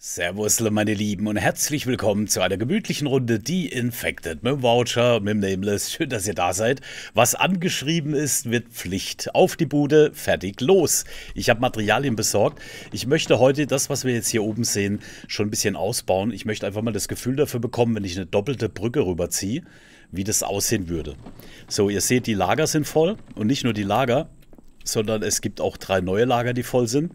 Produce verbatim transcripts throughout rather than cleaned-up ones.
Servus, meine Lieben, und herzlich willkommen zu einer gemütlichen Runde The Infected mit dem Wautscher, mit dem Nameless. Schön, dass ihr da seid. Was angeschrieben ist, wird Pflicht. Auf die Bude, fertig, los. Ich habe Materialien besorgt. Ich möchte heute das, was wir jetzt hier oben sehen, schon ein bisschen ausbauen. Ich möchte einfach mal das Gefühl dafür bekommen, wenn ich eine doppelte Brücke rüberziehe, wie das aussehen würde. So, ihr seht, die Lager sind voll. Und nicht nur die Lager, sondern es gibt auch drei neue Lager, die voll sind.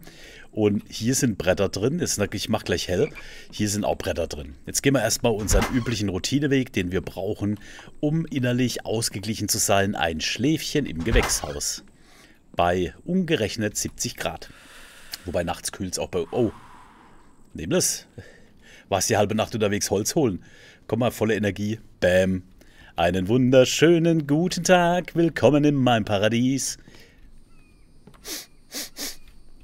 Und hier sind Bretter drin. Jetzt, ich mache gleich hell. Hier sind auch Bretter drin. Jetzt gehen wir erstmal unseren üblichen Routineweg, den wir brauchen, um innerlich ausgeglichen zu sein. Ein Schläfchen im Gewächshaus. Bei umgerechnet siebzig Grad. Wobei nachts kühlt es auch bei... Oh, Nameless. Warst die halbe Nacht unterwegs Holz holen. Komm mal, volle Energie. Bäm. Einen wunderschönen guten Tag. Willkommen in meinem Paradies.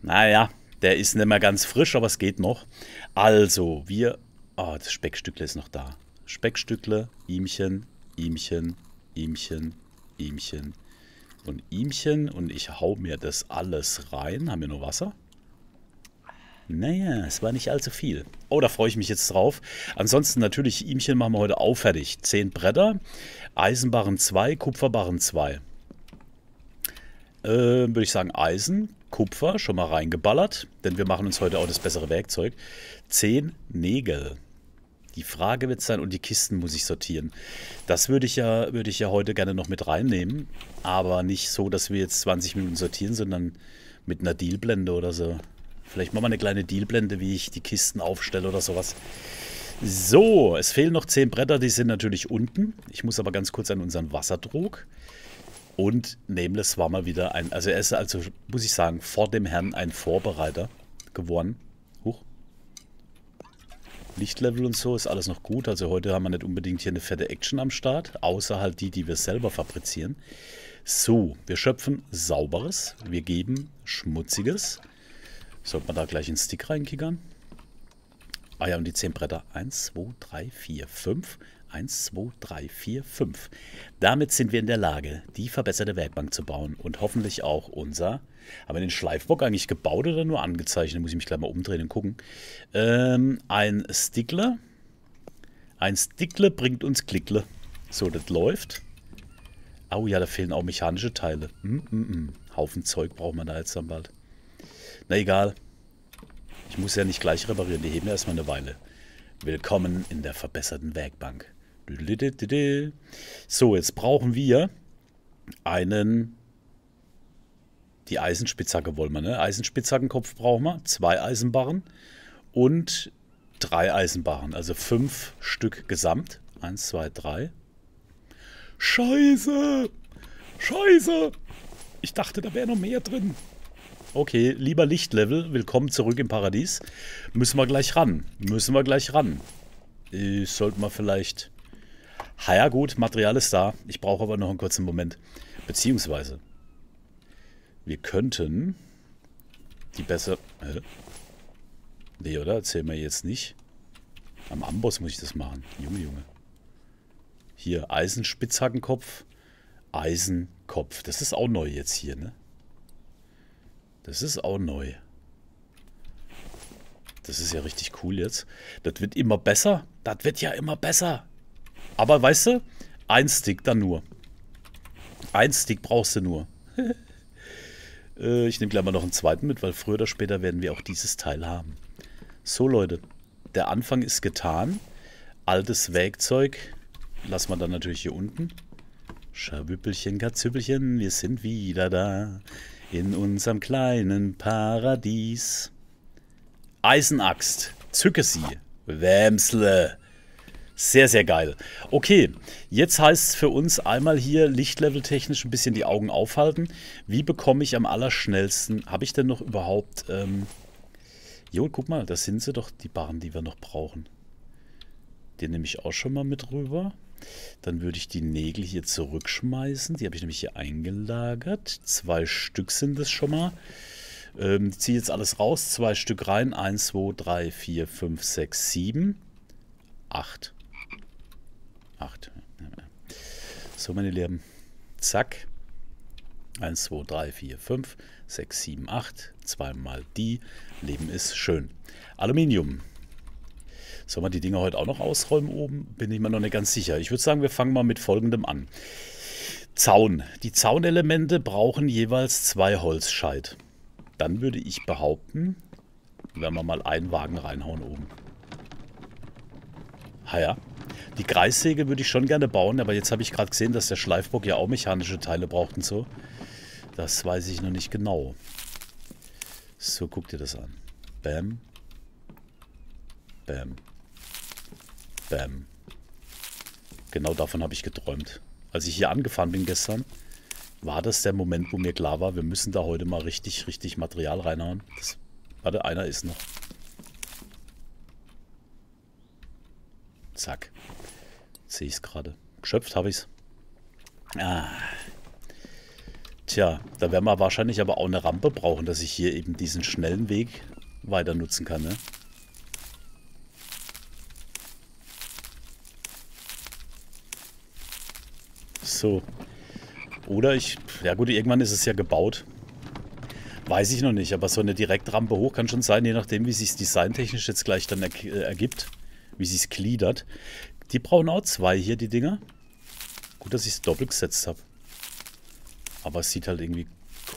Naja. Der ist nicht mehr ganz frisch, aber es geht noch. Also, wir... Ah, oh, das Speckstückle ist noch da. Speckstückle, Ihmchen, Ihmchen, Ihmchen, Ihmchen und Ihmchen. Und ich hau mir das alles rein. Haben wir nur Wasser? Naja, es war nicht allzu viel. Oh, da freue ich mich jetzt drauf. Ansonsten natürlich, Ihmchen machen wir heute auch fertig. Zehn Bretter, Eisenbarren zwei, Kupferbarren zwei. Äh, würde ich sagen Eisen... Kupfer schon mal reingeballert, denn wir machen uns heute auch das bessere Werkzeug. Zehn Nägel. Die Frage wird sein, und die Kisten muss ich sortieren. Das würde ich ja, würde ich ja heute gerne noch mit reinnehmen, aber nicht so, dass wir jetzt zwanzig Minuten sortieren, sondern mit einer Dealblende oder so. Vielleicht machen wir eine kleine Dealblende, wie ich die Kisten aufstelle oder sowas. So, es fehlen noch zehn Bretter, die sind natürlich unten. Ich muss aber ganz kurz an unseren Wasserdruck. Und Nameless war mal wieder ein, also er ist also, muss ich sagen, vor dem Herrn ein Vorbereiter geworden. Huch. Lichtlevel und so ist alles noch gut. Also heute haben wir nicht unbedingt hier eine fette Action am Start. Außer halt die, die wir selber fabrizieren. So, wir schöpfen Sauberes. Wir geben Schmutziges. Sollte man da gleich einen Stick reinkickern? Ah ja, und die zehn Bretter. eins, zwei, drei, vier, fünf. eins, zwei, drei, vier, fünf. Damit sind wir in der Lage, die verbesserte Werkbank zu bauen und hoffentlich auch unser... Haben wir den Schleifbock eigentlich gebaut oder nur angezeichnet? Muss ich mich gleich mal umdrehen und gucken. Ähm, ein Stickler. Ein Stickler bringt uns Klickle. So, das läuft. Oh ja, da fehlen auch mechanische Teile. Hm, hm, hm. Haufen Zeug braucht man da jetzt dann bald. Na egal. Ich muss ja nicht gleich reparieren. Die heben ja erstmal eine Weile. Willkommen in der verbesserten Werkbank. So, jetzt brauchen wir einen, die Eisenspitzhacke wollen wir, ne? Eisenspitzhackenkopf brauchen wir, zwei Eisenbarren und drei Eisenbarren, also fünf Stück gesamt. Eins, zwei, drei. Scheiße! Scheiße! Ich dachte, da wäre noch mehr drin. Okay, lieber Lichtlevel, willkommen zurück im Paradies. Müssen wir gleich ran. Müssen wir gleich ran. Ich sollte mal vielleicht... Ha ja gut, Material ist da. Ich brauche aber noch einen kurzen Moment. Beziehungsweise, wir könnten die besser... Hä? Nee, oder? Erzähl mir jetzt nicht. Am Amboss muss ich das machen. Junge, Junge. Hier, Eisenspitzhackenkopf. Eisenkopf. Das ist auch neu jetzt hier, ne? Das ist auch neu. Das ist ja richtig cool jetzt. Das wird immer besser. Das wird ja immer besser. Aber weißt du, ein Stick dann nur. Ein Stick brauchst du nur. äh, ich nehme gleich mal noch einen zweiten mit, weil früher oder später werden wir auch dieses Teil haben. So Leute, der Anfang ist getan. Altes Werkzeug lassen wir dann natürlich hier unten. Scharwüppelchen, Katzüppelchen, wir sind wieder da. In unserem kleinen Paradies. Eisenaxt. Zücke sie. Wämsle. Sehr, sehr geil. Okay, jetzt heißt es für uns einmal hier lichtleveltechnisch ein bisschen die Augen aufhalten. Wie bekomme ich am allerschnellsten... Habe ich denn noch überhaupt... Ähm jo, guck mal, das sind sie doch, die Barren, die wir noch brauchen. Den nehme ich auch schon mal mit rüber. Dann würde ich die Nägel hier zurückschmeißen. Die habe ich nämlich hier eingelagert. Zwei Stück sind es schon mal. Ähm, ziehe jetzt alles raus. Zwei Stück rein. Eins, zwei, drei, vier, fünf, sechs, sieben. Acht. Acht. So, meine Lieben. Zack. Eins, zwei, drei, vier, fünf, sechs, sieben, acht. Zweimal die. Leben ist schön. Aluminium. Sollen wir die Dinger heute auch noch ausräumen oben? Bin ich mir noch nicht ganz sicher. Ich würde sagen, wir fangen mal mit Folgendem an. Zaun. Die Zaunelemente brauchen jeweils zwei Holzscheit. Dann würde ich behaupten, werden wir mal einen Wagen reinhauen oben. Ha ja. Die Kreissäge würde ich schon gerne bauen, aber jetzt habe ich gerade gesehen, dass der Schleifbock ja auch mechanische Teile braucht und so. Das weiß ich noch nicht genau. So, guck dir das an. Bam. Bam. Bam. Genau davon habe ich geträumt. Als ich hier angefahren bin gestern, war das der Moment, wo mir klar war, wir müssen da heute mal richtig, richtig Material reinhauen. Das, warte, einer ist noch. Zack. Jetzt sehe ich es gerade. Geschöpft habe ich es. Ah. Tja, da werden wir wahrscheinlich aber auch eine Rampe brauchen, dass ich hier eben diesen schnellen Weg weiter nutzen kann, ne? So. Oder ich... Ja gut, irgendwann ist es ja gebaut. Weiß ich noch nicht, aber so eine Direktrampe hoch kann schon sein, je nachdem, wie sich es designtechnisch jetzt gleich dann er, äh, ergibt. Wie sich es gliedert. Die brauchen auch zwei hier, die Dinger. Gut, dass ich es doppelt gesetzt habe. Aber es sieht halt irgendwie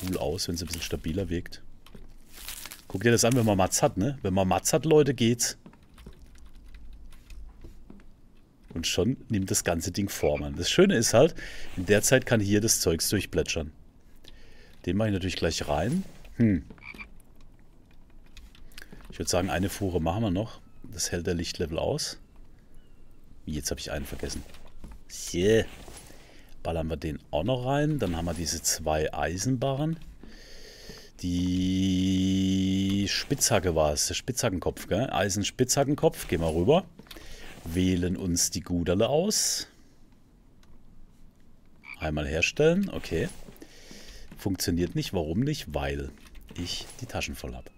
cool aus, wenn es ein bisschen stabiler wirkt. Guck dir das an, wenn man Matz hat, ne? Wenn man Matz hat, Leute, geht's. Und schon nimmt das ganze Ding Form an. Das Schöne ist halt, in der Zeit kann hier das Zeugs durchplätschern. Den mache ich natürlich gleich rein. Hm. Ich würde sagen, eine Fuhre machen wir noch. Das hält der Lichtlevel aus. Jetzt habe ich einen vergessen. Yeah. Ballern wir den auch noch rein. Dann haben wir diese zwei Eisenbarren. Die Spitzhacke war es. Der Spitzhackenkopf, gell? Eisenspitzhackenkopf. Gehen wir rüber. Wählen uns die Guderle aus. Einmal herstellen. Okay. Funktioniert nicht. Warum nicht? Weil ich die Taschen voll habe.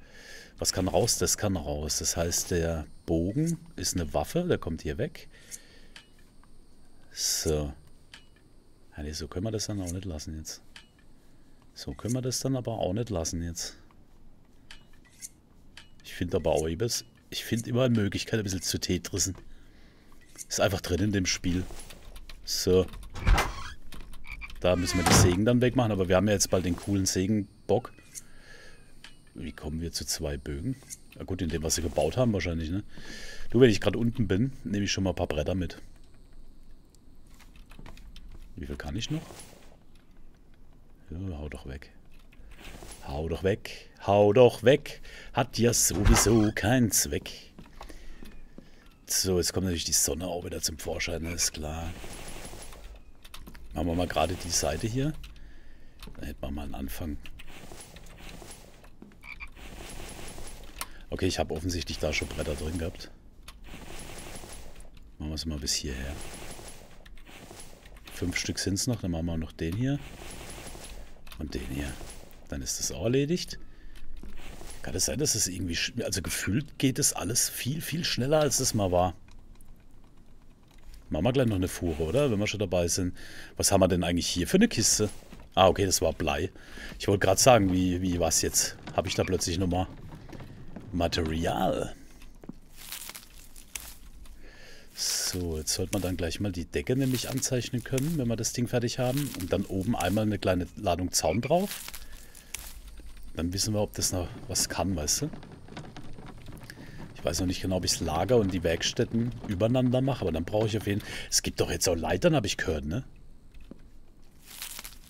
Was kann raus? Das kann raus. Das heißt, der Bogen ist eine Waffe. Der kommt hier weg. So. Ja, nee, so können wir das dann auch nicht lassen jetzt. So können wir das dann aber auch nicht lassen jetzt. Ich finde aber auch immer, ich finde immer eine Möglichkeit, ein bisschen zu Tetrissen. Ist einfach drin in dem Spiel. So. Da müssen wir die Sägen dann wegmachen, aber wir haben ja jetzt bald den coolen Sägenbock. Wie kommen wir zu zwei Bögen? Na gut, in dem, was sie gebaut haben wahrscheinlich, ne? Du, wenn ich gerade unten bin, nehme ich schon mal ein paar Bretter mit. Wie viel kann ich noch? Ja, hau doch weg. Hau doch weg. Hau doch weg. Hat ja sowieso keinen Zweck. So, jetzt kommt natürlich die Sonne auch wieder zum Vorschein, ne? Ist klar. Machen wir mal gerade die Seite hier. Dann hätten wir mal einen Anfang. Okay, ich habe offensichtlich da schon Bretter drin gehabt. Machen wir es mal bis hierher. Fünf Stück sind es noch. Dann machen wir noch den hier. Und den hier. Dann ist das auch erledigt. Kann es sein, dass es irgendwie... Also gefühlt geht es alles viel, viel schneller, als es mal war. Machen wir gleich noch eine Fuhre, oder? Wenn wir schon dabei sind. Was haben wir denn eigentlich hier für eine Kiste? Ah, okay, das war Blei. Ich wollte gerade sagen, wie, wie war es jetzt? Habe ich da plötzlich nochmal Material? So, jetzt sollte man dann gleich mal die Decke nämlich anzeichnen können, wenn wir das Ding fertig haben. Und dann oben einmal eine kleine Ladung Zaun drauf. Dann wissen wir, ob das noch was kann, weißt du? Ich weiß noch nicht genau, ob ich das Lager und die Werkstätten übereinander mache, aber dann brauche ich auf jeden Fall... Es gibt doch jetzt auch Leitern, habe ich gehört, ne?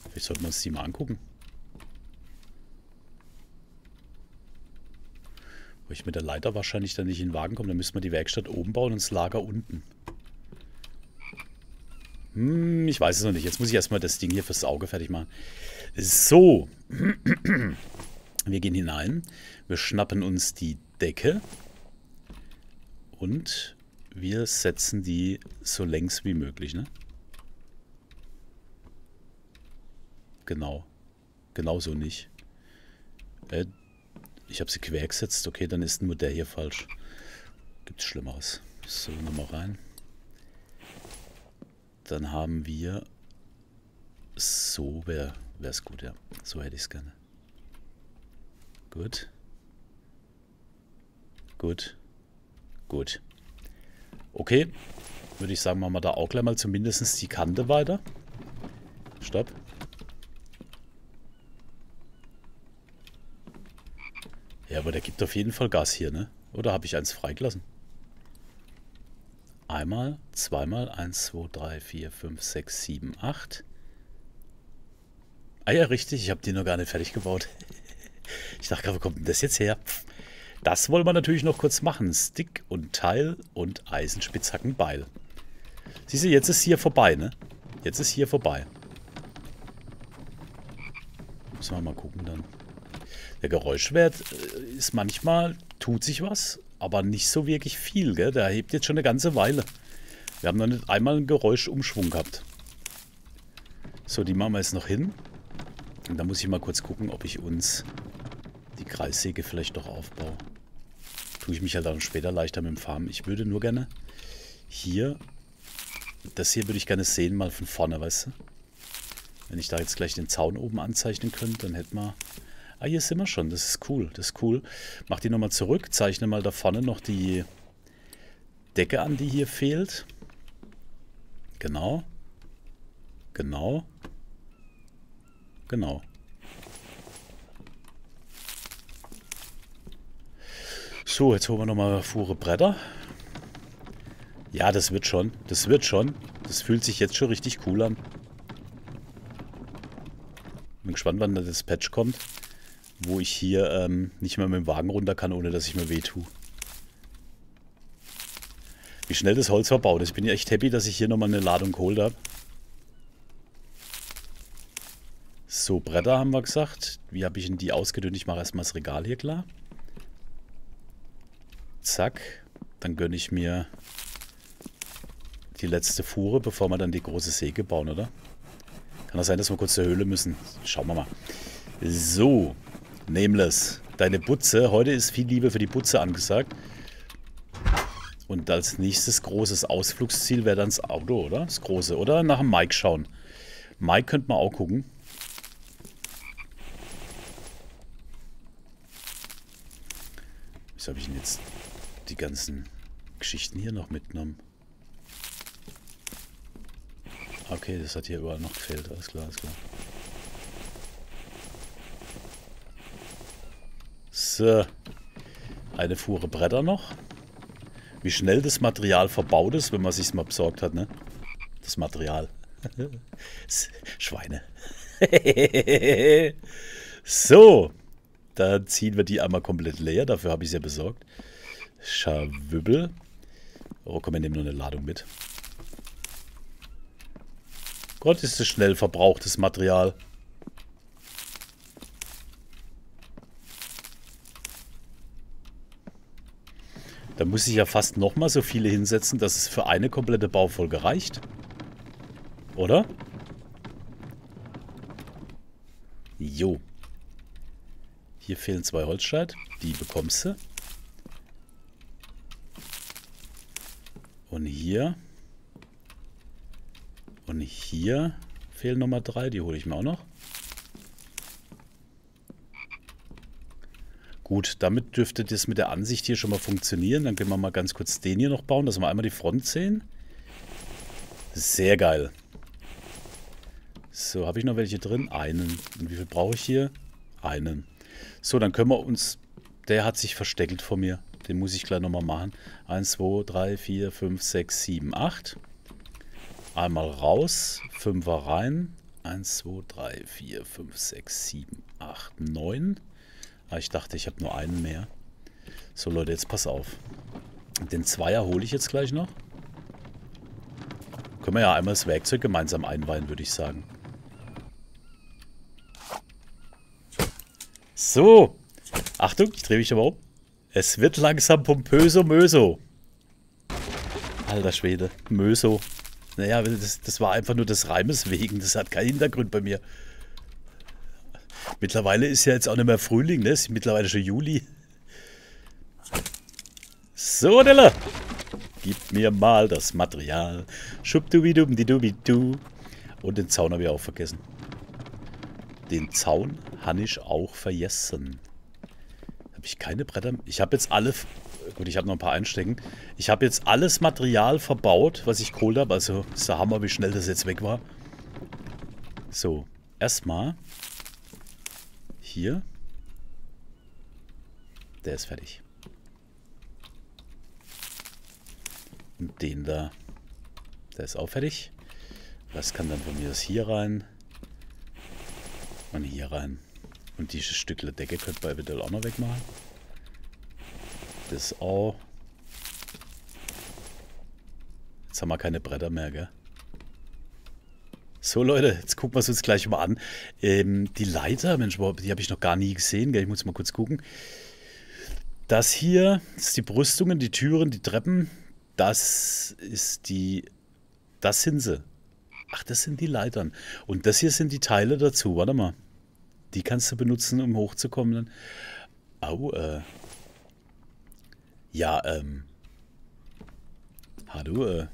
Vielleicht sollten wir uns die mal angucken. Wo ich mit der Leiter wahrscheinlich dann nicht in den Wagen komme. Dann müssen wir die Werkstatt oben bauen und das Lager unten. Hm, ich weiß es noch nicht. Jetzt muss ich erstmal das Ding hier fürs Auge fertig machen. So. Wir gehen hinein. Wir schnappen uns die Decke. Und wir setzen die so längs wie möglich, ne? Genau. Genau so nicht. Äh. Ich habe sie quer gesetzt. Okay, dann ist nur der hier falsch. Gibt es Schlimmeres. So, nochmal rein. Dann haben wir... So wäre es gut, ja. So hätte ich es gerne. Gut. Gut. Gut. Okay. Würde ich sagen, machen wir da auch gleich mal zumindest die Kante weiter. Stopp. Ja, aber der gibt auf jeden Fall Gas hier, ne? Oder habe ich eins freigelassen? Einmal, zweimal, eins, zwei, drei, vier, fünf, sechs, sieben, acht. Ah ja, richtig, ich habe die noch gar nicht fertig gebaut. Ich dachte, wo kommt denn das jetzt her? Das wollen wir natürlich noch kurz machen. Stick und Teil und Eisenspitzhackenbeil. Siehst du, jetzt ist hier vorbei, ne? Jetzt ist hier vorbei. Müssen wir mal gucken dann. Der Geräuschwert ist manchmal, tut sich was, aber nicht so wirklich viel, gell? Der hebt jetzt schon eine ganze Weile. Wir haben noch nicht einmal einen Geräuschumschwung gehabt. So, die machen wir jetzt noch hin. Und da muss ich mal kurz gucken, ob ich uns die Kreissäge vielleicht doch aufbaue. Tue ich mich halt dann später leichter mit dem Farmen. Ich würde nur gerne hier, das hier würde ich gerne sehen, mal von vorne, weißt du? Wenn ich da jetzt gleich den Zaun oben anzeichnen könnte, dann hätten wir... Ah, hier sind wir schon. Das ist cool. Das ist cool. Mach die nochmal zurück. Zeichne mal da vorne noch die Decke an, die hier fehlt. Genau. Genau. Genau. So, jetzt holen wir nochmal Fuhre Bretter. Ja, das wird schon. Das wird schon. Das fühlt sich jetzt schon richtig cool an. Bin gespannt, wann da das Patch kommt, wo ich hier ähm, nicht mehr mit dem Wagen runter kann, ohne dass ich mir weh tue. Wie schnell das Holz verbaut ist. Ich bin echt happy, dass ich hier nochmal eine Ladung geholt habe. So, Bretter haben wir gesagt. Wie habe ich denn die ausgedünnt? Ich mache erstmal das Regal hier klar. Zack. Dann gönne ich mir die letzte Fuhre, bevor wir dann die große Säge bauen, oder? Kann das sein, dass wir kurz zur Höhle müssen? Schauen wir mal. So, Nameless. Deine Butze. Heute ist viel Liebe für die Butze angesagt. Und als nächstes großes Ausflugsziel wäre dann das Auto, oder? Das große. Oder nach dem Mike schauen. Mike könnte man auch gucken. Wieso habe ich denn jetzt die ganzen Geschichten hier noch mitgenommen? Okay, das hat hier überall noch gefehlt. Alles klar, alles klar. So, eine Fuhre Bretter noch. Wie schnell das Material verbaut ist, wenn man sich's mal besorgt hat, ne? Das Material. Schweine. So, dann ziehen wir die einmal komplett leer. Dafür habe ich sie ja besorgt. Scharwübbel. Oh, komm, wir nehmen nur eine Ladung mit. Gott, ist das schnell verbrauchtes Material. Da muss ich ja fast nochmal so viele hinsetzen, dass es für eine komplette Baufolge reicht. Oder? Jo. Hier fehlen zwei Holzscheit. Die bekommst du. Und hier. Und hier fehlen nochmal drei. Die hole ich mir auch noch. Gut, damit dürfte das mit der Ansicht hier schon mal funktionieren. Dann können wir mal ganz kurz den hier noch bauen, dass wir einmal die Front sehen. Sehr geil. So, habe ich noch welche drin? Einen. Und wie viel brauche ich hier? Einen. So, dann können wir uns... Der hat sich versteckelt vor mir. Den muss ich gleich nochmal machen. Eins, zwei, drei, vier, fünf, sechs, sieben, acht. Einmal raus. Fünfer rein. Eins, zwei, drei, vier, fünf, sechs, sieben, acht, neun. Ah, ich dachte, ich habe nur einen mehr. So, Leute, jetzt pass auf. Den Zweier hole ich jetzt gleich noch. Können wir ja einmal das Werkzeug gemeinsam einweihen, würde ich sagen. So. Achtung, ich drehe mich aber um. Es wird langsam pompöso möso. Alter Schwede, möso. Naja, das, das war einfach nur des Reimes wegen. Das hat keinen Hintergrund bei mir. Mittlerweile ist ja jetzt auch nicht mehr Frühling, ne? Ist mittlerweile schon Juli. So, Della. Gib mir mal das Material. Schubdubidubdidubidu. Und den Zaun habe ich auch vergessen. Den Zaun habe ich auch vergessen. Habe ich keine Bretter? Ich habe jetzt alle Gut, ich habe noch ein paar einstecken. Ich habe jetzt alles Material verbaut, was ich geholt habe. Also ist der Hammer, wie schnell das jetzt weg war. So, erstmal hier. Der ist fertig. Und den da. Der ist auch fertig. Das kann dann von mir das hier rein. Und hier rein. Und dieses Stückle Decke könnt ihr eventuell auch noch wegmachen. Das auch. Jetzt haben wir keine Bretter mehr, gell? So, Leute, jetzt gucken wir es uns gleich mal an. Ähm, die Leiter, Mensch, die habe ich noch gar nie gesehen, gell? Ich muss mal kurz gucken. Das hier, das ist die Brüstungen, die Türen, die Treppen. Das ist die... Das sind sie. Ach, das sind die Leitern. Und das hier sind die Teile dazu. Warte mal. Die kannst du benutzen, um hochzukommen. Au, äh... Ja, ähm. Hallo, äh.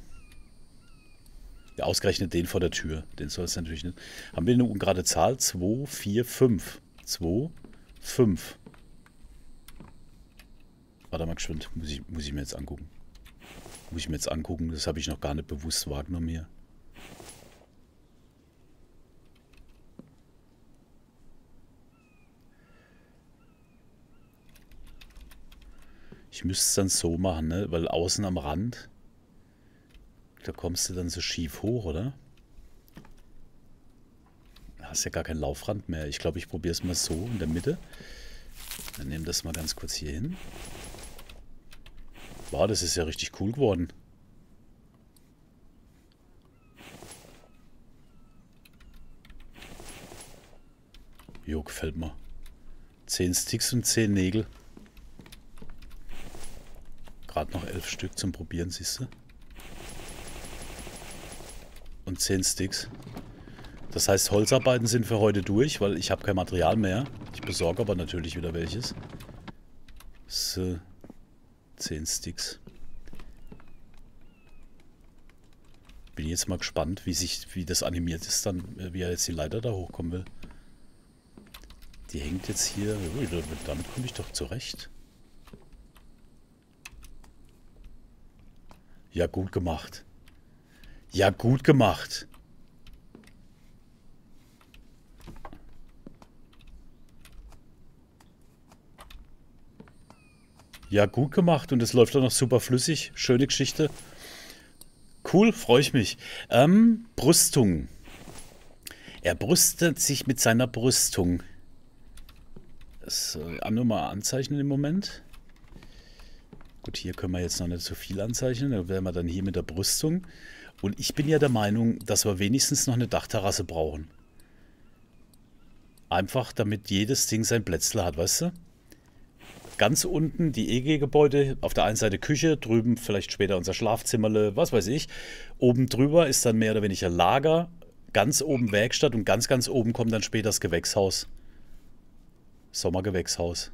Ja, ausgerechnet den vor der Tür. Den soll es natürlich nicht. Haben wir eine ungerade Zahl? zwei, vier, fünf. zwei, fünf. Warte mal geschwind. Muss ich, muss ich mir jetzt angucken. Muss ich mir jetzt angucken. Das habe ich noch gar nicht bewusst wahrgenommen hier. Ich müsste es dann so machen, ne? Weil außen am Rand, da kommst du dann so schief hoch, oder? Da hast ja gar keinen Laufrand mehr. Ich glaube, ich probiere es mal so in der Mitte. Dann nehmen wir das mal ganz kurz hier hin. Wow, das ist ja richtig cool geworden. Jo, gefällt mir. Zehn Sticks und zehn Nägel. Gerade noch elf Stück zum Probieren, siehst du? Und zehn Sticks. Das heißt, Holzarbeiten sind für heute durch, weil ich habe kein Material mehr. Ich besorge aber natürlich wieder welches. So, zehn Sticks. Bin jetzt mal gespannt, wie sich, wie das animiert ist, dann, wie er jetzt die Leiter da hochkommen will. Die hängt jetzt hier. Damit komme ich doch zurecht. Ja, gut gemacht. Ja, gut gemacht. Ja, gut gemacht. Und es läuft auch noch super flüssig. Schöne Geschichte. Cool, freue ich mich. Ähm, Brüstung. Er brüstet sich mit seiner Brüstung. Das soll ich nur mal anzeichnen im Moment. Gut, hier können wir jetzt noch nicht so viel anzeichnen. Da wären wir dann hier mit der Brüstung. Und ich bin ja der Meinung, dass wir wenigstens noch eine Dachterrasse brauchen. Einfach, damit jedes Ding sein Plätzle hat, weißt du? Ganz unten die E G-Gebäude, auf der einen Seite Küche, drüben vielleicht später unser Schlafzimmerle, was weiß ich. Oben drüber ist dann mehr oder weniger Lager, ganz oben Werkstatt und ganz, ganz oben kommt dann später das Gewächshaus. Sommergewächshaus.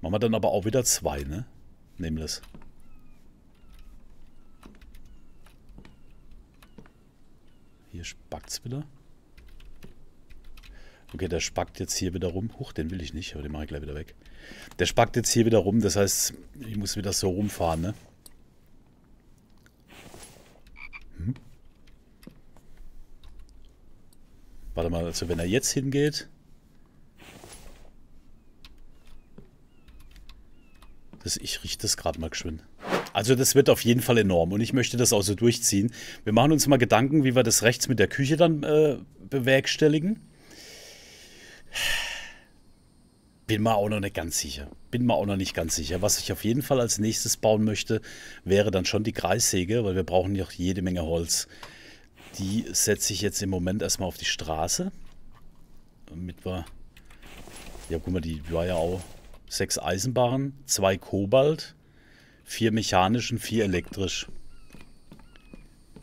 Machen wir dann aber auch wieder zwei, ne? Nameless. Hier spackt es wieder. Okay, der spackt jetzt hier wieder rum. Huch, den will ich nicht, aber den mache ich gleich wieder weg. Der spackt jetzt hier wieder rum, das heißt, ich muss wieder so rumfahren, ne? Hm? Warte mal, also wenn er jetzt hingeht... Ich richte das gerade mal geschwind. Also das wird auf jeden Fall enorm und ich möchte das auch so durchziehen. Wir machen uns mal Gedanken, wie wir das rechts mit der Küche dann äh, bewerkstelligen. Bin mir auch noch nicht ganz sicher. Bin mir auch noch nicht ganz sicher. Was ich auf jeden Fall als nächstes bauen möchte, wäre dann schon die Kreissäge, weil wir brauchen ja jede Menge Holz. Die setze ich jetzt im Moment erstmal auf die Straße. Damit wir... Ja, guck mal, die war ja auch... Sechs Eisenbahnen, zwei Kobalt, vier mechanisch und vier elektrisch.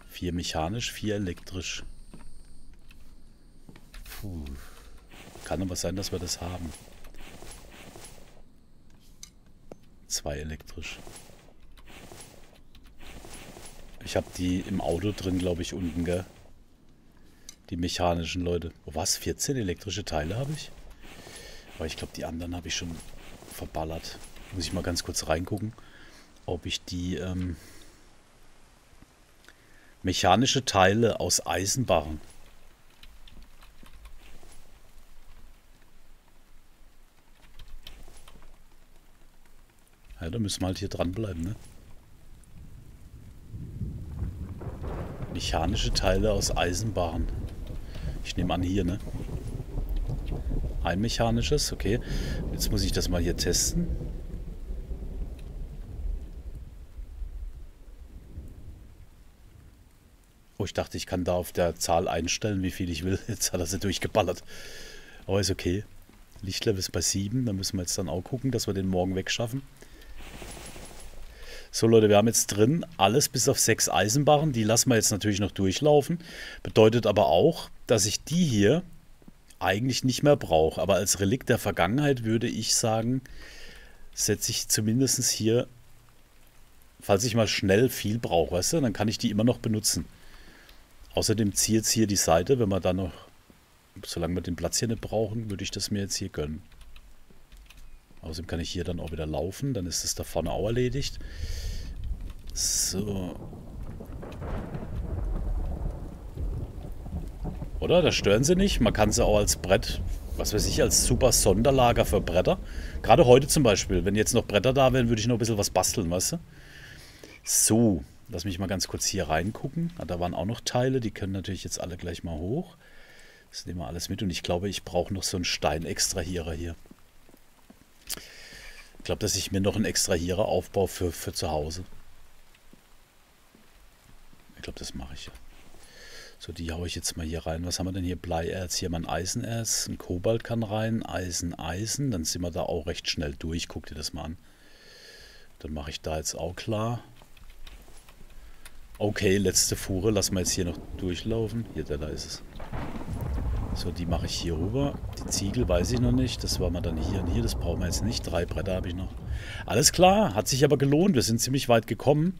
Vier mechanisch, vier elektrisch. Puh. Kann aber sein, dass wir das haben. Zwei elektrisch. Ich habe die im Auto drin, glaube ich, unten, gell? Die mechanischen Leute. Oh, was? vierzehn elektrische Teile habe ich? Aber ich glaube, die anderen habe ich schon... verballert. Muss ich mal ganz kurz reingucken. ob ich die ähm, mechanische Teile aus Eisenbarren. Ja, da müssen wir halt hier dranbleiben, ne? Mechanische Teile aus Eisenbarren. Ich nehme an hier, ne? Ein mechanisches, okay. Jetzt muss ich das mal hier testen. Oh, ich dachte, ich kann da auf der Zahl einstellen, wie viel ich will. Jetzt hat er sie durchgeballert. Aber ist okay. Lichtlevel ist bei sieben. Da müssen wir jetzt dann auch gucken, dass wir den morgen wegschaffen. So Leute, wir haben jetzt drin alles bis auf sechs Eisenbarren. Die lassen wir jetzt natürlich noch durchlaufen. Bedeutet aber auch, dass ich die hier eigentlich nicht mehr brauche. Aber als Relikt der Vergangenheit würde ich sagen, setze ich zumindest hier, falls ich mal schnell viel brauche, weißt du, dann kann ich die immer noch benutzen. Außerdem ziehe jetzt hier die Seite, wenn wir da noch, solange wir den Platz hier nicht brauchen, würde ich das mir jetzt hier gönnen. Außerdem kann ich hier dann auch wieder laufen, dann ist das da vorne auch erledigt. So. Oder? Da stören sie nicht. Man kann sie auch als Brett, was weiß ich, als super Sonderlager für Bretter. Gerade heute zum Beispiel, wenn jetzt noch Bretter da wären, würde ich noch ein bisschen was basteln, weißt du? So. Lass mich mal ganz kurz hier reingucken. Ah, da waren auch noch Teile, die können natürlich jetzt alle gleich mal hoch. Das nehmen wir alles mit und ich glaube, ich brauche noch so einen Steinextrahierer hier. Ich glaube, dass ich mir noch einen Extrahierer aufbaue für, für zu Hause. Ich glaube, das mache ich ja. So, die haue ich jetzt mal hier rein. Was haben wir denn hier? Bleierz, hier mal ein Eisenerz, ein Kobalt kann rein, Eisen, Eisen. Dann sind wir da auch recht schnell durch. Guck dir das mal an. Dann mache ich da jetzt auch klar. Okay, letzte Fuhre. Lassen wir jetzt hier noch durchlaufen. Hier, da, da ist es. So, die mache ich hier rüber. Die Ziegel weiß ich noch nicht. Das war mal dann hier und hier. Das brauchen wir jetzt nicht. Drei Bretter habe ich noch. Alles klar. Hat sich aber gelohnt. Wir sind ziemlich weit gekommen,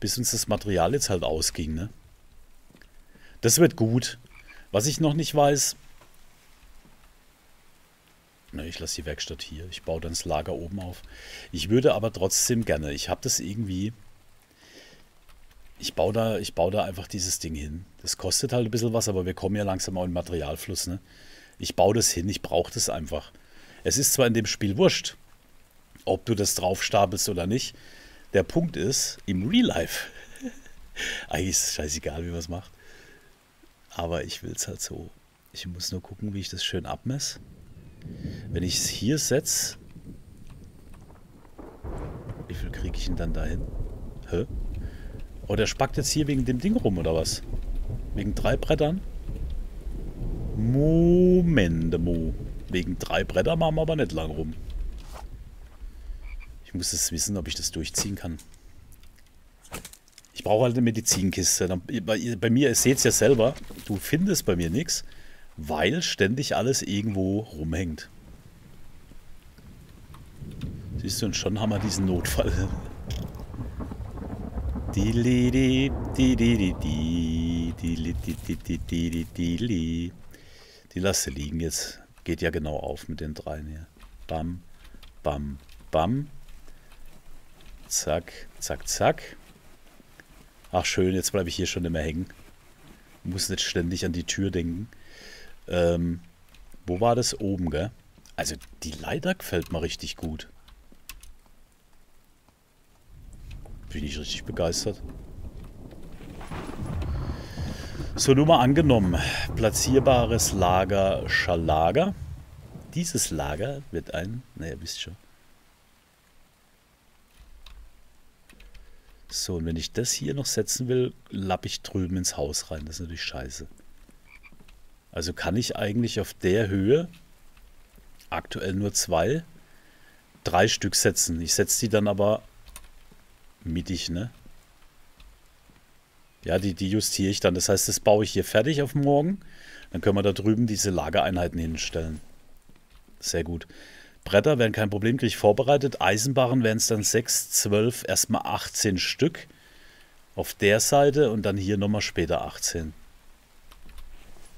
bis uns das Material jetzt halt ausging, ne? Das wird gut. Was ich noch nicht weiß... Ne, ich lasse die Werkstatt hier. Ich baue dann das Lager oben auf. Ich würde aber trotzdem gerne... Ich habe das irgendwie... Ich baue, da, ich baue da einfach dieses Ding hin. Das kostet halt ein bisschen was, aber wir kommen ja langsam auch in den Materialfluss, ne? Ich baue das hin, ich brauche das einfach. Es ist zwar in dem Spiel wurscht, ob du das drauf stapelst oder nicht. Der Punkt ist, im Real Life. Eigentlich ist es scheißegal, wie man es macht. Aber ich will es halt so. Ich muss nur gucken, wie ich das schön abmesse. Wenn ich es hier setze, wie viel kriege ich denn dann dahin? Hä? Oh, der spackt jetzt hier wegen dem Ding rum, oder was? Wegen drei Brettern? Moment, Mo. Wegen drei Brettern machen wir aber nicht lang rum. Ich muss es wissen, ob ich das durchziehen kann. Ich brauche halt eine Medizinkiste. Bei mir, ihr seht es ja selber, du findest bei mir nichts, weil ständig alles irgendwo rumhängt. Siehst du, und schon haben wir diesen Notfall. Die lasse liegen jetzt. Geht ja genau auf mit den dreien hier. Bam, bam, bam. Zack, zack, zack. Ach schön, jetzt bleibe ich hier schon nicht mehr hängen. Muss nicht ständig an die Tür denken. Ähm, wo war das? Oben, gell? Also die Leiter gefällt mir richtig gut. Bin ich richtig begeistert. So, nur mal angenommen. Platzierbares Lager, Schalager. Dieses Lager wird ein... Naja, wisst schon. So, und wenn ich das hier noch setzen will, lappe ich drüben ins Haus rein. Das ist natürlich scheiße. Also kann ich eigentlich auf der Höhe aktuell nur zwei, drei Stück setzen. Ich setze die dann aber... mittig, ne? Ja, die, die justiere ich dann. Das heißt, das baue ich hier fertig auf morgen. Dann können wir da drüben diese Lagereinheiten hinstellen. Sehr gut. Bretter werden kein Problem, kriege ich vorbereitet. Eisenbarren wären es dann sechs, zwölf, erstmal achtzehn Stück. Auf der Seite und dann hier nochmal später achtzehn.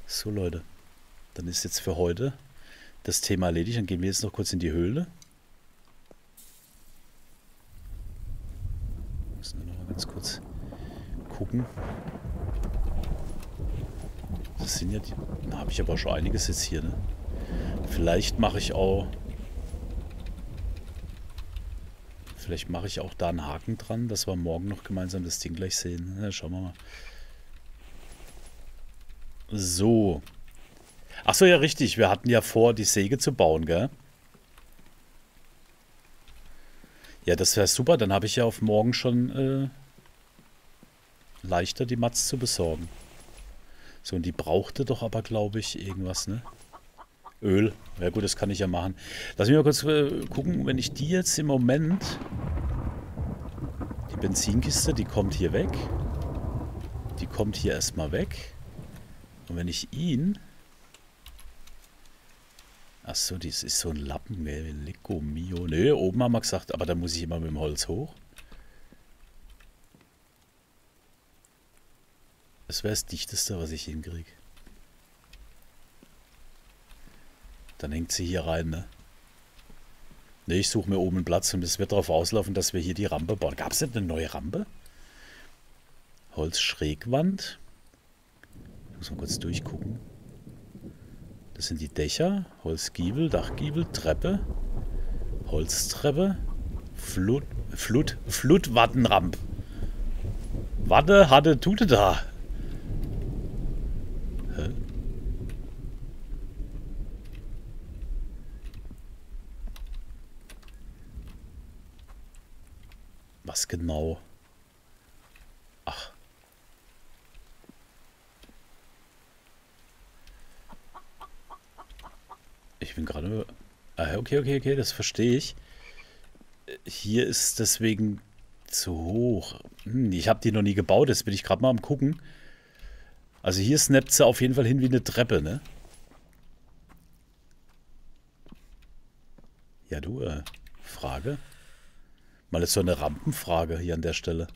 So, Leute. Dann ist jetzt für heute das Thema erledigt. Dann gehen wir jetzt noch kurz in die Höhle. Ganz kurz gucken. Das sind ja die... Da habe ich aber schon einiges jetzt hier, ne? Vielleicht mache ich auch... Vielleicht mache ich auch da einen Haken dran, dass wir morgen noch gemeinsam das Ding gleich sehen. Ja, schauen wir mal. So. Achso, ja richtig. Wir hatten ja vor, die Säge zu bauen, gell? Ja, das wäre super. Dann habe ich ja auf morgen schon äh, leichter die Mats zu besorgen. So, und die brauchte doch aber, glaube ich, irgendwas, ne? Öl. Ja gut, das kann ich ja machen. Lass mich mal kurz äh, gucken, wenn ich die jetzt im Moment... Die Benzinkiste, die kommt hier weg. Die kommt hier erstmal weg. Und wenn ich ihn... Achso, das ist so ein Lappen, gell? Lecco mio. Nö, oben haben wir gesagt, aber da muss ich immer mit dem Holz hoch. Das wäre das Dichteste, was ich hinkriege. Dann hängt sie hier rein, ne? Ne, ich suche mir oben einen Platz und es wird darauf auslaufen, dass wir hier die Rampe bauen. Gab es denn eine neue Rampe? Holzschrägwand. Ich muss mal kurz durchgucken. Das sind die Dächer. Holzgiebel, Dachgiebel, Treppe. Holztreppe. Flut, Flut, Flutwattenramp. Watte, hatte, tute da. Hä? Was genau? Ach. Ich bin gerade... Ah, okay, okay, okay, das verstehe ich. Hier ist deswegen zu hoch. Hm, ich habe die noch nie gebaut, jetzt bin ich gerade mal am gucken. Also hier snappt sie auf jeden Fall hin wie eine Treppe, ne? Ja, du, äh, Frage. Mal ist so eine Rampenfrage hier an der Stelle.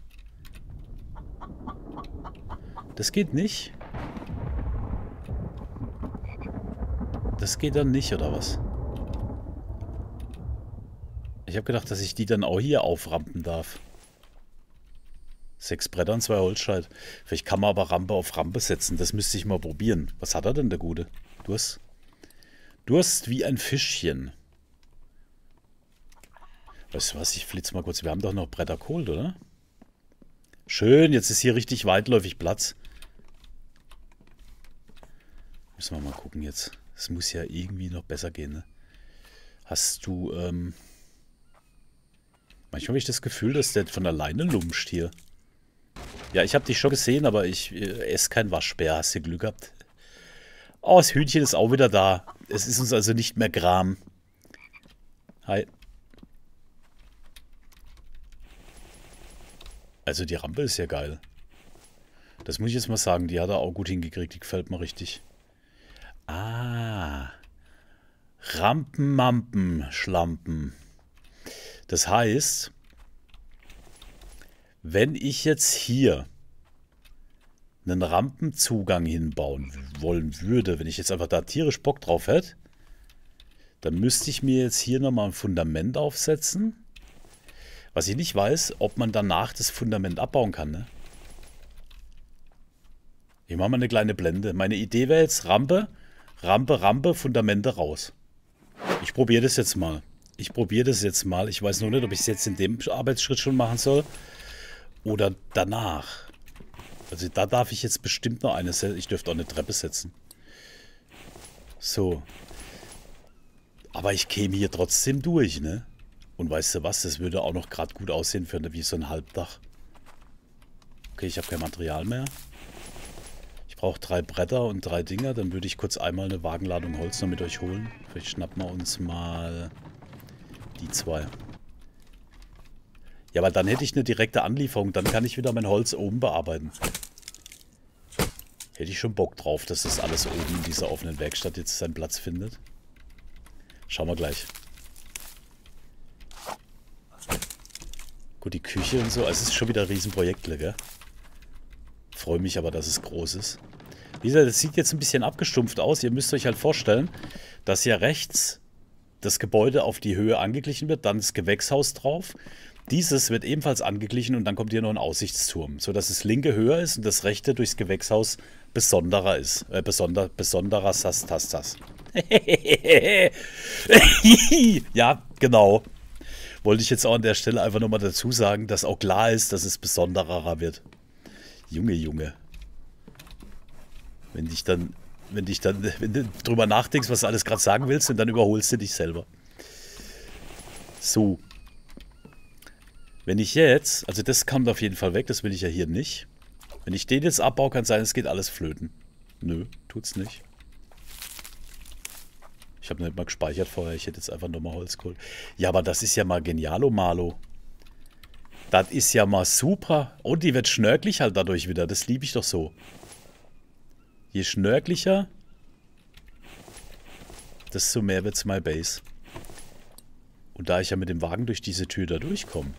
Das geht nicht. Das geht dann nicht, oder was? Ich habe gedacht, dass ich die dann auch hier auframpen darf. Sechs Bretter und zwei Holzscheit. Vielleicht kann man aber Rampe auf Rampe setzen. Das müsste ich mal probieren. Was hat er denn, der Gute? Durst. Durst wie ein Fischchen. Weißt du was, ich flitze mal kurz. Wir haben doch noch Bretter geholt, oder? Schön, jetzt ist hier richtig weitläufig Platz. Müssen wir mal gucken jetzt. Es muss ja irgendwie noch besser gehen, ne? Hast du, ähm... Manchmal habe ich das Gefühl, dass der von alleine lumscht hier. Ja, ich habe dich schon gesehen, aber ich äh, esse kein Waschbär. Hast du Glück gehabt? Oh, das Hühnchen ist auch wieder da. Es ist uns also nicht mehr gram. Hi. Also die Rampe ist ja geil. Das muss ich jetzt mal sagen. Die hat er auch gut hingekriegt. Die gefällt mir richtig. Ah, Rampenmampen, Schlampen. Das heißt, wenn ich jetzt hier einen Rampenzugang hinbauen wollen würde, wenn ich jetzt einfach da tierisch Bock drauf hätte, dann müsste ich mir jetzt hier nochmal ein Fundament aufsetzen. Was ich nicht weiß, ob man danach das Fundament abbauen kann, ne? Ich mache mal eine kleine Blende. Meine Idee wäre jetzt Rampe. Rampe, Rampe, Fundamente raus. Ich probiere das jetzt mal. Ich probiere das jetzt mal. Ich weiß nur nicht, ob ich es jetzt in dem Arbeitsschritt schon machen soll. Oder danach. Also da darf ich jetzt bestimmt noch eine setzen. Ich dürfte auch eine Treppe setzen. So. Aber ich käme hier trotzdem durch, ne? Und weißt du was? Das würde auch noch gerade gut aussehen für eine, wie so ein Halbdach. Okay, ich habe kein Material mehr. Ich brauche drei Bretter und drei Dinger. Dann würde ich kurz einmal eine Wagenladung Holz noch mit euch holen. Vielleicht schnappen wir uns mal die zwei. Ja, aber dann hätte ich eine direkte Anlieferung. Dann kann ich wieder mein Holz oben bearbeiten. Hätte ich schon Bock drauf, dass das alles oben in dieser offenen Werkstatt jetzt seinen Platz findet. Schauen wir gleich. Gut, die Küche und so. Also es ist schon wieder ein Riesenprojektle, gell? Freue mich aber, dass es groß ist. Wie gesagt, das sieht jetzt ein bisschen abgestumpft aus. Ihr müsst euch halt vorstellen, dass hier rechts das Gebäude auf die Höhe angeglichen wird, dann das Gewächshaus drauf, Dieses wird ebenfalls angeglichen und dann kommt hier noch ein Aussichtsturm, sodass das linke höher ist und das rechte durchs Gewächshaus besonderer ist. Äh, besonder, besonderer Sastastas. Ja, genau. Wollte ich jetzt auch an der Stelle einfach nochmal dazu sagen, dass auch klar ist, dass es besonderer wird. Junge, Junge. Wenn dich dann, wenn dich dann, wenn du drüber nachdenkst, was du alles gerade sagen willst, und dann überholst du dich selber. So. Wenn ich jetzt, also das kommt auf jeden Fall weg, das will ich ja hier nicht. Wenn ich den jetzt abbaue, kann es sein, es geht alles flöten. Nö, tut's nicht. Ich habe nicht mal gespeichert vorher, ich hätte jetzt einfach nochmal Holz geholt. Ja, aber das ist ja mal genialo, Malo. Das ist ja mal super. Und die wird schnörklich halt dadurch wieder, das liebe ich doch so. Je schnörklicher, desto mehr wird's my base. Und da ich ja mit dem Wagen durch diese Tür da durchkomme.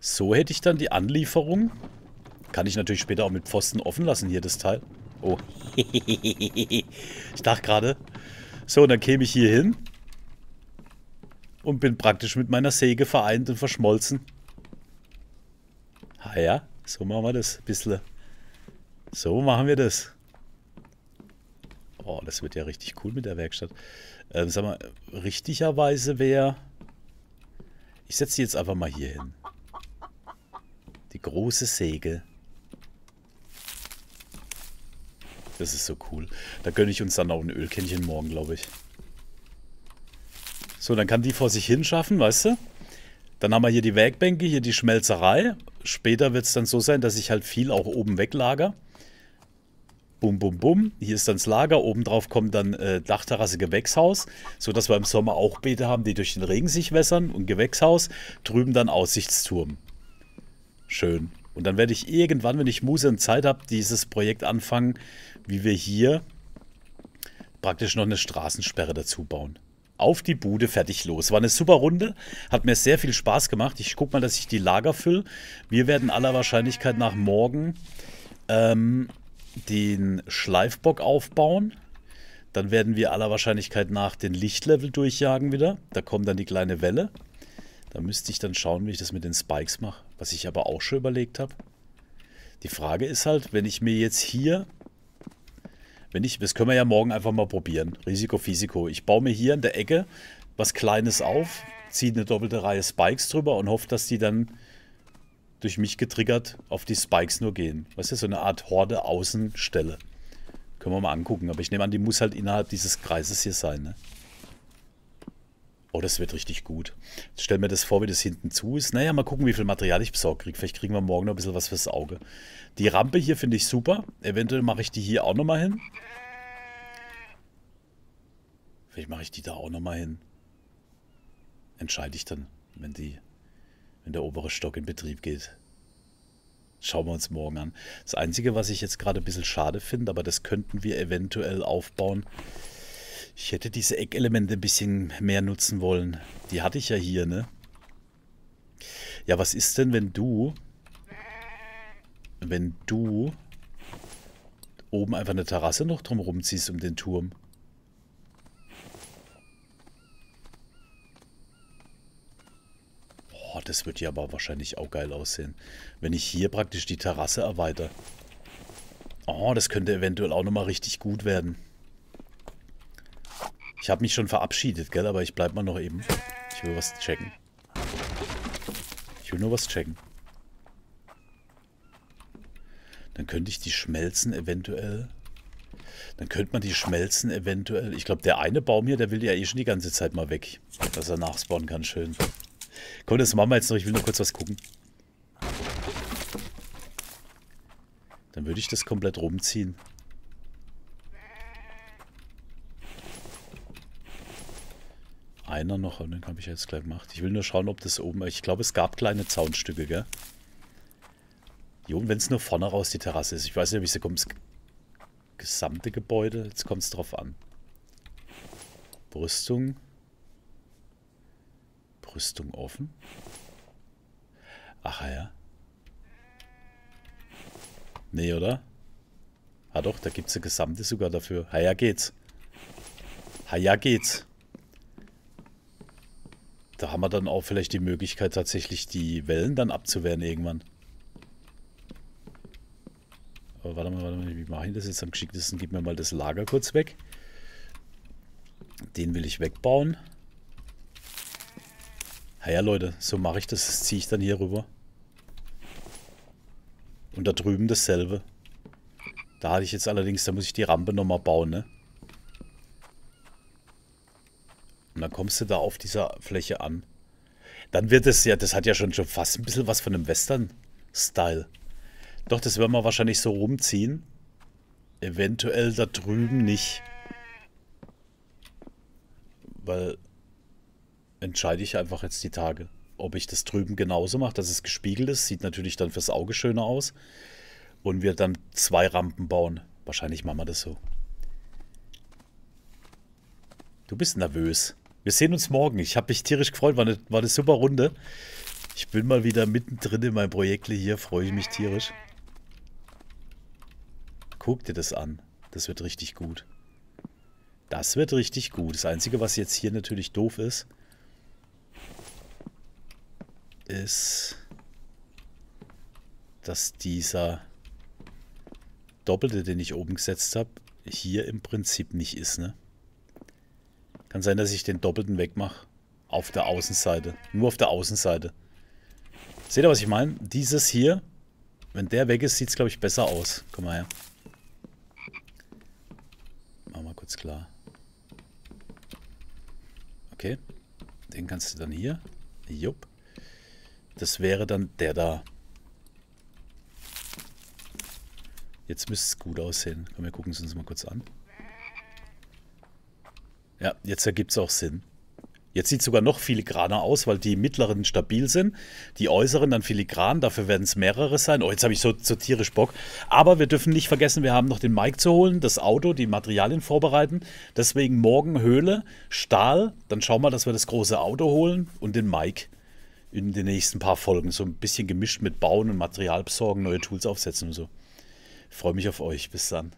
So hätte ich dann die Anlieferung. Kann ich natürlich später auch mit Pfosten offen lassen, hier das Teil. Oh. Ich dachte gerade. So, und dann käme ich hier hin. Und bin praktisch mit meiner Säge vereint und verschmolzen. Ah ja. So machen wir das ein bisschen. So machen wir das. Oh, das wird ja richtig cool mit der Werkstatt. Ähm, sag mal, richtigerweise wäre... Ich setze die jetzt einfach mal hier hin. Die große Säge. Das ist so cool. Da gönne ich uns dann auch ein Ölkännchen morgen, glaube ich. So, dann kann die vor sich hin schaffen, weißt du? Dann haben wir hier die Werkbänke, hier die Schmelzerei. Später wird es dann so sein, dass ich halt viel auch oben weglager. Bum, bum, bum. Hier ist dann das Lager. Obendrauf kommt dann äh, Dachterrasse, Gewächshaus. Sodass wir im Sommer auch Beete haben, die durch den Regen sich wässern. Und Gewächshaus. Drüben dann Aussichtsturm. Schön. Und dann werde ich irgendwann, wenn ich Muße und Zeit habe, dieses Projekt anfangen, wie wir hier praktisch noch eine Straßensperre dazu bauen. Auf die Bude, fertig, los. War eine super Runde, hat mir sehr viel Spaß gemacht. Ich gucke mal, dass ich die Lager fülle. Wir werden aller Wahrscheinlichkeit nach morgen ähm, den Schleifbock aufbauen. Dann werden wir aller Wahrscheinlichkeit nach den Lichtlevel durchjagen wieder. Da kommt dann die kleine Welle. Da müsste ich dann schauen, wie ich das mit den Spikes mache. Was ich aber auch schon überlegt habe. Die Frage ist halt, wenn ich mir jetzt hier... Wenn ich, das können wir ja morgen einfach mal probieren. Risiko, Fisiko. Ich baue mir hier in der Ecke was Kleines auf, ziehe eine doppelte Reihe Spikes drüber und hoffe, dass die dann durch mich getriggert auf die Spikes nur gehen. Weißt du, so eine Art Horde-Außenstelle. Können wir mal angucken. Aber ich nehme an, die muss halt innerhalb dieses Kreises hier sein, ne? Oh, das wird richtig gut. Jetzt stell mir das vor, wie das hinten zu ist. Naja, mal gucken, wie viel Material ich besorgt kriege. Vielleicht kriegen wir morgen noch ein bisschen was fürs Auge. Die Rampe hier finde ich super. Eventuell mache ich die hier auch nochmal hin. Vielleicht mache ich die da auch nochmal hin. Entscheide ich dann, wenn, die, wenn der obere Stock in Betrieb geht. Schauen wir uns morgen an. Das Einzige, was ich jetzt gerade ein bisschen schade finde, aber das könnten wir eventuell aufbauen... Ich hätte diese Eckelemente ein bisschen mehr nutzen wollen. Die hatte ich ja hier, ne? Ja, was ist denn, wenn du... Wenn du... Oben einfach eine Terrasse noch drumherum ziehst um den Turm? Boah, das wird ja aber wahrscheinlich auch geil aussehen. Wenn ich hier praktisch die Terrasse erweitere. Oh, das könnte eventuell auch nochmal richtig gut werden. Ich habe mich schon verabschiedet, gell? Aber ich bleib mal noch eben. Ich will was checken. Ich will nur was checken. Dann könnte ich die schmelzen eventuell. Dann könnte man die schmelzen eventuell. Ich glaube, der eine Baum hier, der will ja eh schon die ganze Zeit mal weg. Dass er nachspawnen kann, schön. Komm, das machen wir jetzt noch. Ich will nur kurz was gucken. Dann würde ich das komplett rumziehen. Einer noch, und den habe ich jetzt gleich gemacht. Ich will nur schauen, ob das oben... Ich glaube, es gab kleine Zaunstücke, gell? Jo, und wenn es nur vorne raus die Terrasse ist. Ich weiß nicht, wie es kommt. Das gesamte Gebäude, jetzt kommt es drauf an. Brüstung. Brüstung offen. Ach ja. Nee, oder? Ah doch, da gibt es eine gesamte sogar dafür. Ha, ja geht's. Ha, ja geht's. Da haben wir dann auch vielleicht die Möglichkeit, tatsächlich die Wellen dann abzuwehren irgendwann. Aber warte mal, warte mal, wie mache ich das jetzt am geschicktesten? Gib mir mal das Lager kurz weg. Den will ich wegbauen. Ha, ja Leute, so mache ich das. Das ziehe ich dann hier rüber. Und da drüben dasselbe. Da hatte ich jetzt allerdings, da muss ich die Rampe nochmal bauen, ne? Und dann kommst du da auf dieser Fläche an. Dann wird es ja, das hat ja schon, schon fast ein bisschen was von einem Western-Style. Doch, das werden wir wahrscheinlich so rumziehen. Eventuell da drüben nicht. Weil entscheide ich einfach jetzt die Tage. Ob ich das drüben genauso mache, dass es gespiegelt ist. Sieht natürlich dann fürs Auge schöner aus. Und wir dann zwei Rampen bauen. Wahrscheinlich machen wir das so. Du bist nervös. Wir sehen uns morgen. Ich habe mich tierisch gefreut. War eine, war eine super Runde. Ich bin mal wieder mittendrin in meinem Projektle hier. Freue ich mich tierisch. Guck dir das an. Das wird richtig gut. Das wird richtig gut. Das Einzige, was jetzt hier natürlich doof ist, ist, dass dieser Doppelte, den ich oben gesetzt habe, hier im Prinzip nicht ist, ne? Kann sein, dass ich den Doppelten wegmache. Auf der Außenseite. Nur auf der Außenseite. Seht ihr, was ich meine? Dieses hier, wenn der weg ist, sieht es, glaube ich, besser aus. Komm mal her. Mach mal kurz klar. Okay. Den kannst du dann hier. Jupp. Das wäre dann der da. Jetzt müsste es gut aussehen. Komm, wir gucken es uns mal kurz an. Ja, jetzt ergibt es auch Sinn. Jetzt sieht es sogar noch filigraner aus, weil die mittleren stabil sind. Die äußeren dann filigran. Dafür werden es mehrere sein. Oh, jetzt habe ich so, so tierisch Bock. Aber wir dürfen nicht vergessen, wir haben noch den Mike zu holen, das Auto, die Materialien vorbereiten. Deswegen morgen Höhle, Stahl. Dann schauen wir, dass wir das große Auto holen und den Mike in den nächsten paar Folgen. So ein bisschen gemischt mit Bauen und Material besorgen, neue Tools aufsetzen und so. Ich freue mich auf euch. Bis dann.